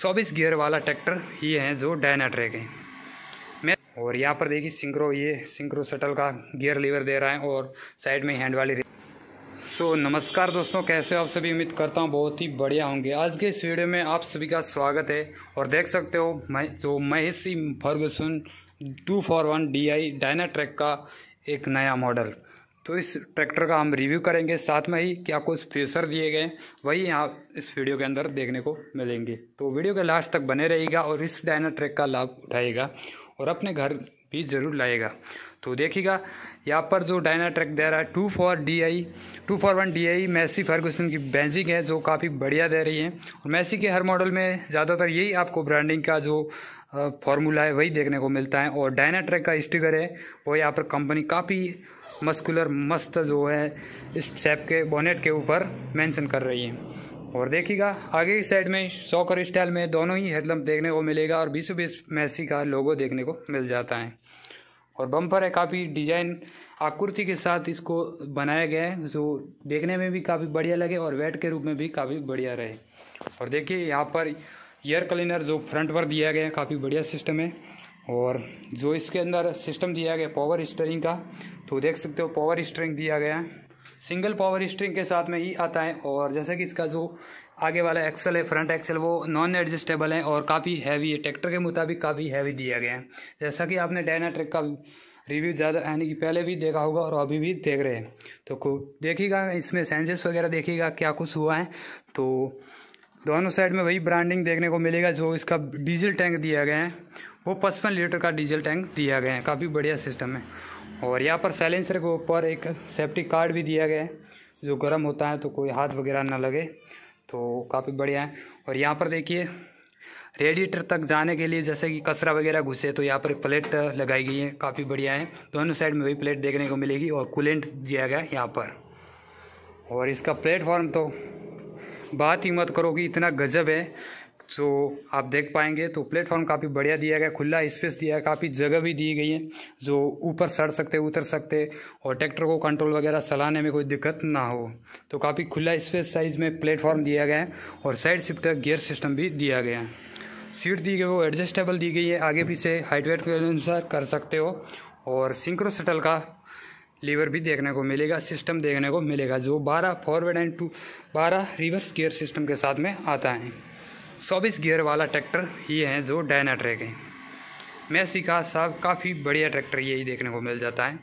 24 gear वाला tractor ये हैं जो डायनाट्रैक है। और यहाँ पर देखिए सिंक्रो, ये सिंक्रो शटल का गियर लीवर दे रहा है और साइड में हैंड वाली। सो नमस्कार दोस्तों, कैसे हो आप सभी? उम्मीद करता हूँ बहुत ही बढ़िया होंगे। आज के इस वीडियो में आप सभी का स्वागत है। और देख सकते हो जो मैसी फर्गुसन 241DI डायनाट्रैक का एक नया मॉडल, तो इस ट्रैक्टर का हम रिव्यू करेंगे। साथ में ही क्या कुछ फीचर दिए गए वही आप इस वीडियो के अंदर देखने को मिलेंगे, तो वीडियो के लास्ट तक बने रहिएगा और इस डायनाट्रैक का लाभ उठाएगा और अपने घर भी ज़रूर लाएगा। तो देखिएगा यहाँ पर जो डायनाट्रैक दे रहा है 241DI मैसी फर्गुसन की बेंजिंग है जो काफ़ी बढ़िया दे रही है। और मैसी के हर मॉडल में ज़्यादातर यही आपको ब्रांडिंग का जो फॉर्मूला है वही देखने को मिलता है। और डायनाट्रैक का स्टिकर है वो यहाँ पर कंपनी काफ़ी मस्कुलर मस्त जो है इस शेप के बोनेट के ऊपर मेंशन कर रही है। और देखिएगा आगे की साइड में शॉकर स्टाइल में दोनों ही हेडलैम्प देखने को मिलेगा और बीसों बीस मैसी का लोगो देखने को मिल जाता है। और बम्पर है काफ़ी डिजाइन आकृति के साथ इसको बनाया गया है जो देखने में भी काफ़ी बढ़िया लगे और वेट के रूप में भी काफ़ी बढ़िया रहे। और देखिए यहाँ पर एयर क्लीनर जो फ्रंट पर दिया गया है काफ़ी बढ़िया सिस्टम है। और जो इसके अंदर सिस्टम दिया गया पावर स्टीयरिंग का, तो देख सकते हो पावर स्टीयरिंग दिया गया है, सिंगल पावर स्टीयरिंग के साथ में ही आता है। और जैसा कि इसका जो आगे वाला एक्सल है, फ्रंट एक्सल, वो नॉन एडजस्टेबल है और काफ़ी हैवी है, ट्रैक्टर के मुताबिक काफ़ी हैवी दिया गया है। जैसा कि आपने डायनाट्रैक का रिव्यू ज़्यादा यानी कि पहले भी देखा होगा और अभी भी देख रहे हैं, तो देखिएगा इसमें सेंसेस वगैरह देखिएगा क्या कुछ हुआ है। तो दोनों साइड में वही ब्रांडिंग देखने को मिलेगा। जो इसका डीजल टैंक दिया गया है वो 55 लीटर का डीजल टैंक दिया गया है, काफ़ी बढ़िया सिस्टम है। और यहाँ पर साइलेंसर के ऊपर एक सेफ्टी कार्ड भी दिया गया है जो गर्म होता है तो कोई हाथ वगैरह ना लगे, तो काफ़ी बढ़िया है। और यहाँ पर देखिए रेडिएटर तक जाने के लिए जैसे कि कचरा वगैरह घुसे तो यहाँ पर प्लेट लगाई गई है, काफ़ी बढ़िया है। दोनों साइड में वही प्लेट देखने को मिलेगी और कूलेंट दिया गया है यहाँ पर। और इसका प्लेटफॉर्म तो बात ही मत करो कि इतना गजब है, तो आप देख पाएंगे। तो प्लेटफॉर्म काफ़ी बढ़िया दिया गया, खुला स्पेस दिया है, काफ़ी जगह भी दी गई है जो ऊपर चढ़ सकते उतर सकते और ट्रैक्टर को कंट्रोल वगैरह चलाने में कोई दिक्कत ना हो, तो काफ़ी खुला स्पेस साइज में प्लेटफॉर्म दिया गया है। और साइड शिफ्टर गियर सिस्टम भी दिया गया है। सीट दी गई वो एडजस्टेबल दी गई है, आगे पीछे हाइट वेट के अनुसार कर सकते हो। और सिंक्रो शटल का लीवर भी देखने को मिलेगा, सिस्टम देखने को मिलेगा जो 12 forward and 12 reverse gear system के साथ में आता है। 24 गियर वाला ट्रैक्टर ये हैं जो डायनाट्रैक है मैसी का, साहब काफ़ी बढ़िया ट्रैक्टर यही देखने को मिल जाता है।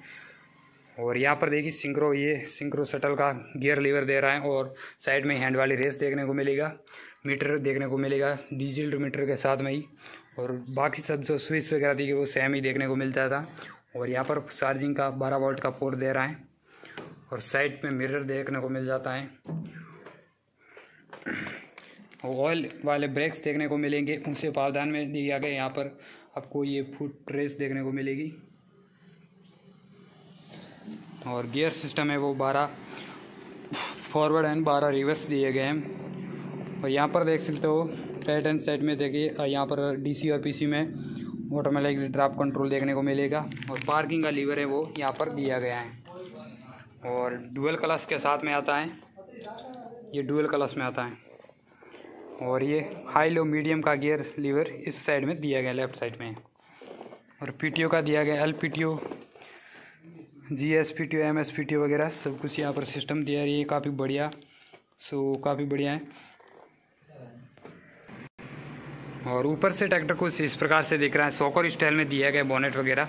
और यहाँ पर देखिए सिंक्रो, ये सिंक्रो शटल का गियर लीवर दे रहा है और साइड में हैंड वाली रेस देखने को मिलेगा, मीटर देखने को मिलेगा डीजल मीटर के साथ में ही। और बाकी सब जो स्विच वगैरह दी गई वो सेम ही देखने को मिलता था। और यहाँ पर चार्जिंग का 12 वोल्ट का पोर्ट दे रहा है और साइड में मिरर देखने को मिल जाता है। ऑयल वाले ब्रेक्स देखने को मिलेंगे, उनसे प्रावधान में दिया गया। यहाँ पर आपको ये फुट रेस देखने को मिलेगी। और गियर सिस्टम है वो 12 फॉरवर्ड एंड 12 रिवर्स दिए गए हैं। और यहाँ पर देख सकते हो राइट हैंड साइड में देखिए, यहाँ पर डीसी और पीसी में ऑटोमेटिक ड्रॉप कंट्रोल देखने को मिलेगा। और पार्किंग का लीवर है वो यहाँ पर दिया गया है और डुअल क्लच के साथ में आता है, ये डुअल क्लच में आता है। और ये हाई लो मीडियम का गियर लीवर इस साइड में दिया गया, लेफ्ट साइड में। और पीटीओ का दिया गया, LPTO, GSPTO, MSPTO वगैरह सब कुछ यहाँ पर सिस्टम दिया रही है, काफ़ी बढ़िया। सो काफ़ी बढ़िया है। और ऊपर से ट्रैक्टर कुछ इस प्रकार से दिख रहा है, शॉकर स्टाइल में दिया गया बोनेट वगैरह,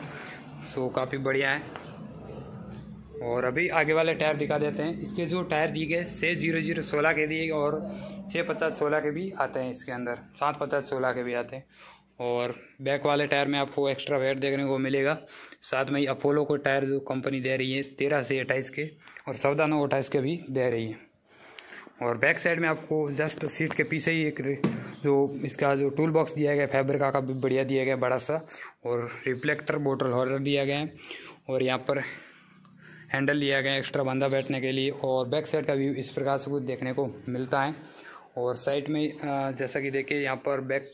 सो काफ़ी बढ़िया है। और अभी आगे वाले टायर दिखा देते हैं। इसके जो टायर दिए गए 600/16 के दिए और 650/16 के भी आते हैं, इसके अंदर 750/16 के भी आते हैं। और बैक वाले टायर में आपको एक्स्ट्रा वेट देखने को मिलेगा। साथ में ही अपोलो को टायर जो कंपनी दे रही है 13 से 28 के और 14 से 28 के भी दे रही है। और बैक साइड में आपको जस्ट सीट के पीछे ही एक जो इसका जो टूल बॉक्स दिया गया फैब्रिक का काफ़ी बढ़िया दिया गया, बड़ा सा। और रिफ्लेक्टर बोतल होल्डर दिया गया है और यहाँ पर हैंडल दिया गया एक्स्ट्रा बंदा बैठने के लिए। और बैक साइड का व्यू इस प्रकार से कुछ देखने को मिलता है। और साइड में जैसा कि देखिए यहाँ पर बैक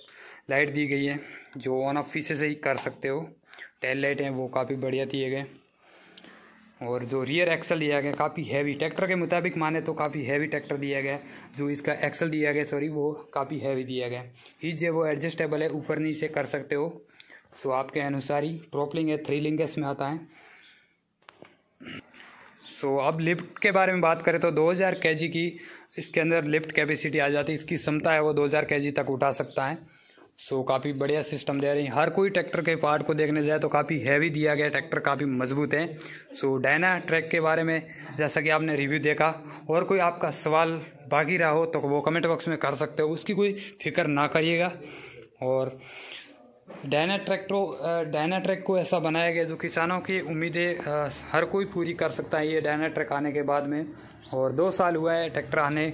लाइट दी गई है जो ऑन ऑफ पीछे से ही कर सकते हो। टेल लाइट हैं वो काफ़ी बढ़िया दिए गए। और जो रियर एक्सल दिया गया काफ़ी हैवी, ट्रैक्टर के मुताबिक माने तो काफ़ी हैवी ट्रैक्टर दिया गया है, जो इसका एक्सल दिया गया वो काफ़ी हैवी दिया गया है। हिज है वो एडजस्टेबल है, ऊपर नीचे कर सकते हो, सो आपके अनुसार ही। प्रोपलिंग है 3 लिंगेस में आता है। सो अब लिफ्ट के बारे में बात करें तो 2000 kg की इसके अंदर लिफ्ट कैपेसिटी आ जाती है, इसकी क्षमता है वो 2000 kg तक उठा सकता है। सो काफ़ी बढ़िया सिस्टम दे रही है। हर कोई ट्रैक्टर के पार्ट को देखने जाए तो काफ़ी हैवी दिया गया, ट्रैक्टर काफ़ी मजबूत है। सो डायनाट्रैक के बारे में जैसा कि आपने रिव्यू देखा, और कोई आपका सवाल बाकी रहा हो तो वो कमेंट बॉक्स में कर सकते हो, उसकी कोई फिक्र ना करिएगा। और डायनाट्रैक को ऐसा बनाया गया जो किसानों की उम्मीदें हर कोई पूरी कर सकता है ये डायनाट्रैक आने के बाद में। और 2 साल हुआ है ट्रैक्टर आने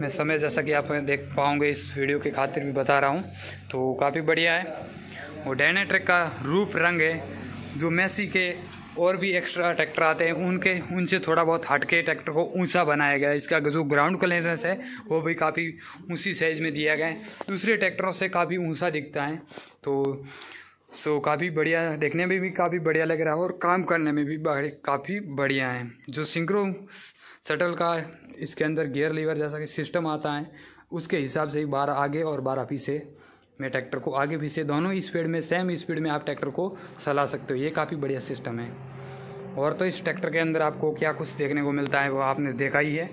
में समय, जैसा कि आप देख पाओगे इस वीडियो के खातिर भी बता रहा हूँ, तो काफ़ी बढ़िया है। और डायनाट्रैक का रूप रंग है जो मैसी के और भी एक्स्ट्रा ट्रैक्टर आते हैं उनके उनसे थोड़ा बहुत हटके ट्रैक्टर को ऊंचा बनाया गया है। इसका जो ग्राउंड क्लियरेंस है वो भी काफ़ी ऊंची साइज़ में दिया गया है, दूसरे ट्रैक्टरों से काफ़ी ऊंचा दिखता है। तो सो काफ़ी बढ़िया, देखने में भी काफ़ी बढ़िया लग रहा है और काम करने में भी काफ़ी बढ़िया है। जो सिंक्रो शटल का इसके अंदर गियर लीवर जैसा कि सिस्टम आता है, उसके हिसाब से ही 12 आगे और 12 पीछे में ट्रैक्टर को आगे पीछे दोनों स्पीड में, सेम स्पीड में आप ट्रैक्टर को चला सकते हो। ये काफ़ी बढ़िया सिस्टम है। और तो इस ट्रैक्टर के अंदर आपको क्या कुछ देखने को मिलता है वो आपने देखा ही है,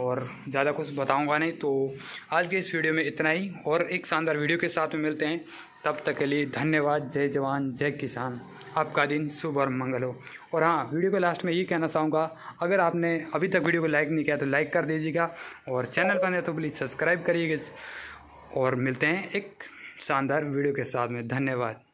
और ज़्यादा कुछ बताऊंगा नहीं। तो आज के इस वीडियो में इतना ही, और एक शानदार वीडियो के साथ में मिलते हैं। तब तक के लिए धन्यवाद। जय जवान जय किसान, आपका दिन शुभ और मंगल हो। और हाँ, वीडियो के लास्ट में ये कहना चाहूँगा, अगर आपने अभी तक वीडियो को लाइक नहीं किया तो लाइक कर दीजिएगा, और चैनल पर नहीं तो प्लीज़ सब्सक्राइब करिएगा। और मिलते हैं एक शानदार वीडियो के साथ में। धन्यवाद।